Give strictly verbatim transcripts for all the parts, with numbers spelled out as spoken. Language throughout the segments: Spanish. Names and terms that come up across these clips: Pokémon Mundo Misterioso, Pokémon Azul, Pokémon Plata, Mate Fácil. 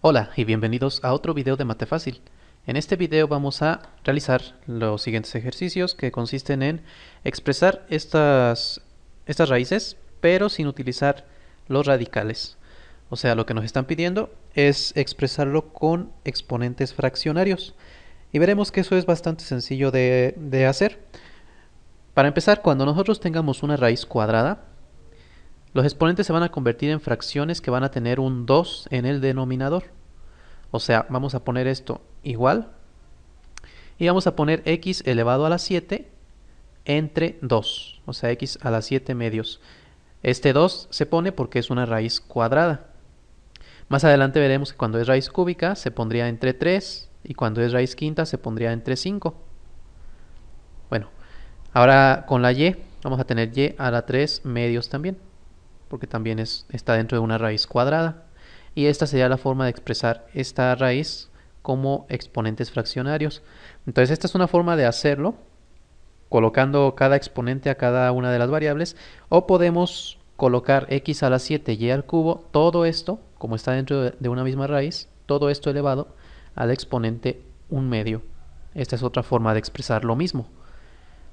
Hola y bienvenidos a otro video de Mate Fácil. En este video vamos a realizar los siguientes ejercicios que consisten en expresar estas, estas raíces pero sin utilizar los radicales. O sea, lo que nos están pidiendo es expresarlo con exponentes fraccionarios. Y veremos que eso es bastante sencillo de, de hacer. Para empezar, cuando nosotros tengamos una raíz cuadrada, los exponentes se van a convertir en fracciones que van a tener un dos en el denominador. O sea, vamos a poner esto igual. Y vamos a poner x elevado a la siete entre dos. O sea, x a la siete medios. Este dos se pone porque es una raíz cuadrada. Más adelante veremos que cuando es raíz cúbica se pondría entre tres. Y cuando es raíz quinta se pondría entre cinco. Bueno, ahora con la y vamos a tener y a la tres medios también, porque también es, está dentro de una raíz cuadrada. Y esta sería la forma de expresar esta raíz como exponentes fraccionarios. Entonces esta es una forma de hacerlo, colocando cada exponente a cada una de las variables. O podemos colocar x a la siete, y al cubo, todo esto, como está dentro de una misma raíz, todo esto elevado al exponente un medio. Esta es otra forma de expresar lo mismo.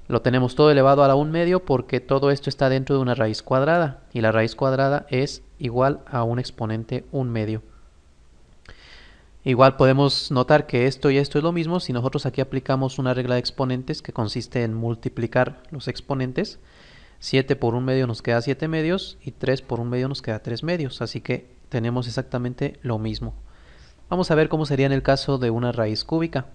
Lo tenemos todo elevado a la un medio porque todo esto está dentro de una raíz cuadrada. Y la raíz cuadrada es igual a un exponente un medio. Igual podemos notar que esto y esto es lo mismo si nosotros aquí aplicamos una regla de exponentes que consiste en multiplicar los exponentes. siete por un medio nos queda siete medios y tres por un medio nos queda tres medios. Así que tenemos exactamente lo mismo. Vamos a ver cómo sería en el caso de una raíz cúbica.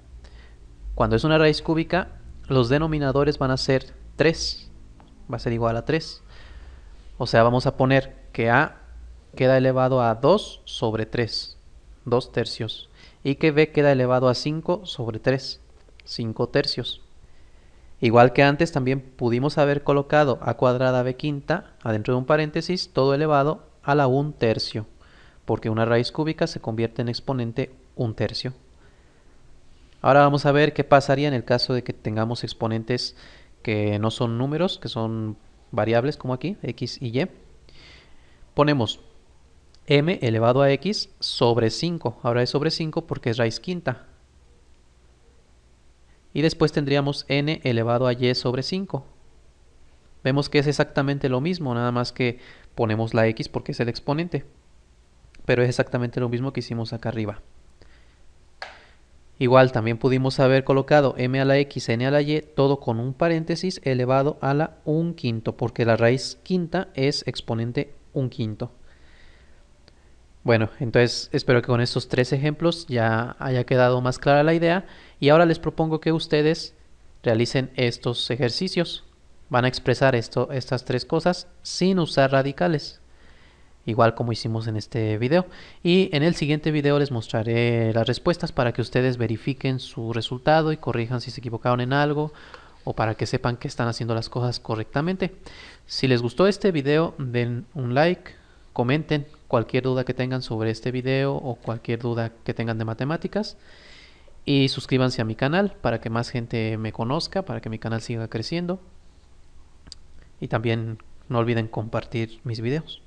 Cuando es una raíz cúbica, los denominadores van a ser tres, va a ser igual a tres. O sea, vamos a poner que a queda elevado a dos sobre tres, dos tercios. Y que b queda elevado a cinco sobre tres, cinco tercios. Igual que antes, también pudimos haber colocado a cuadrada b quinta, adentro de un paréntesis, todo elevado a la un tercio. Porque una raíz cúbica se convierte en exponente un tercio. Ahora vamos a ver qué pasaría en el caso de que tengamos exponentes que no son números, que son variables como aquí, x y y. Ponemos m elevado a x sobre cinco. Ahora es sobre cinco porque es raíz quinta. Y después tendríamos n elevado a y sobre cinco. Vemos que es exactamente lo mismo, nada más que ponemos la x porque es el exponente. Pero es exactamente lo mismo que hicimos acá arriba. Igual también pudimos haber colocado m a la x, n a la y, todo con un paréntesis elevado a la un quinto, porque la raíz quinta es exponente un quinto. Bueno, entonces espero que con estos tres ejemplos ya haya quedado más clara la idea. Y ahora les propongo que ustedes realicen estos ejercicios. Van a expresar esto, estas tres cosas sin usar radicales. Igual como hicimos en este video. Y en el siguiente video les mostraré las respuestas para que ustedes verifiquen su resultado y corrijan si se equivocaron en algo, o para que sepan que están haciendo las cosas correctamente. Si les gustó este video, den un like, comenten cualquier duda que tengan sobre este video o cualquier duda que tengan de matemáticas. Y suscríbanse a mi canal para que más gente me conozca, para que mi canal siga creciendo. Y también no olviden compartir mis videos.